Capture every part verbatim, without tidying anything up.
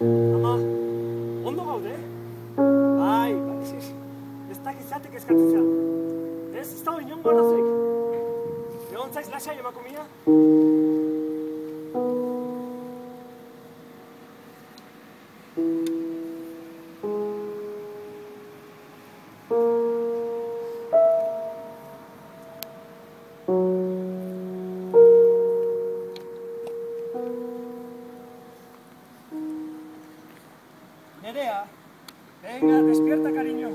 Mamma, ondo gaude? Bai, baizik. Ez dakiz zatek eskatitzea. Ez, ez da oinon gorazek. Egon zaiz lasai emakumia? Nerea, venga, despierta, cariño.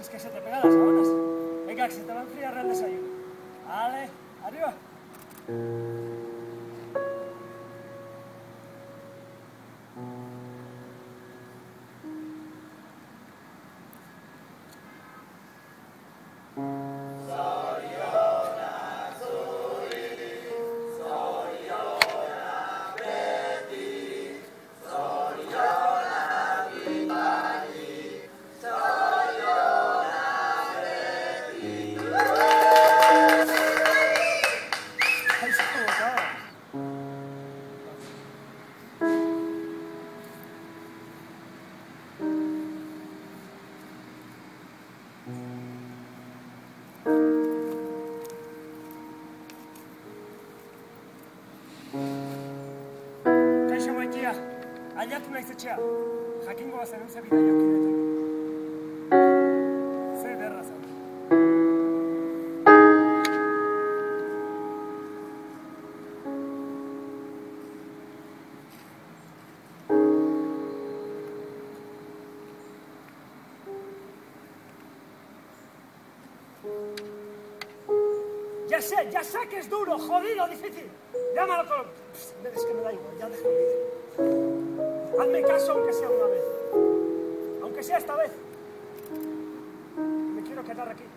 Es que se te pegan las ganas. Venga, que se te va a enfriar el desayuno. Vale, arriba. Kaixo maitia, aiatu naiz etxea, jakingo bazenun ze bidai okidetan. Ze derra zau. Ya sé, ya sé que es duro, jodido, difícil. Llámalo con... Psst, es que me da igual, ya déjame ir. Hazme caso aunque sea una vez. Aunque sea esta vez. Me quiero quedar aquí.